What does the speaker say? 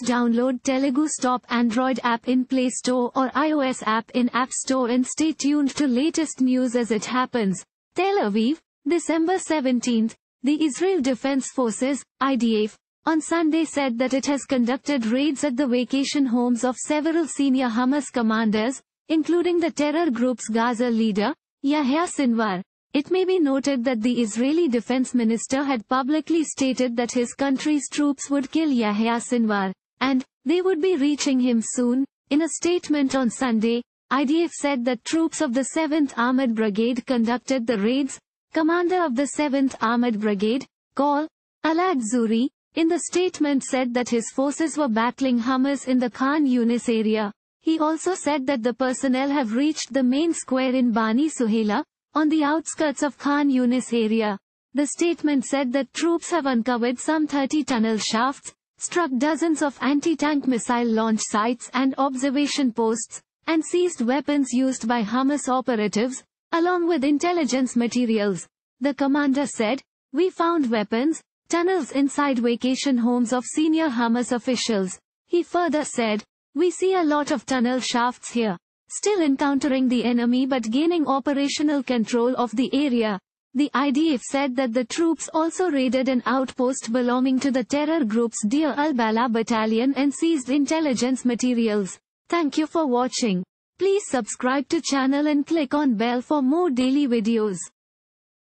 Please download TeluguStop Android app in Play Store or iOS app in App Store and stay tuned to latest news as it happens. Tel Aviv, December 17. The Israel Defense Forces, IDF, on Sunday said that it has conducted raids at the vacation homes of several senior Hamas commanders, including the terror group's Gaza leader, Yahya Sinwar. It may be noted that the Israeli defense minister had publicly stated that his country's troops would kill Yahya Sinwar, and they would be reaching him soon. In a statement on Sunday, IDF said that troops of the 7th Armored Brigade conducted the raids. Commander of the 7th Armored Brigade, Col. Aladzuri, in the statement said that his forces were battling Hamas in the Khan Yunis area. He also said that the personnel have reached the main square in Bani Suhela, on the outskirts of Khan Yunis area. The statement said that troops have uncovered some 30 tunnel shafts, struck dozens of anti-tank missile launch sites and observation posts, and seized weapons used by Hamas operatives, along with intelligence materials. The commander said, "We found weapons, tunnels inside vacation homes of senior Hamas officials." He further said, "We see a lot of tunnel shafts here, still encountering the enemy but gaining operational control of the area." The IDF said that the troops also raided an outpost belonging to the terror group's Deir al-Balah battalion and seized intelligence materials. Thank you for watching. Please subscribe to channel and click on bell for more daily videos.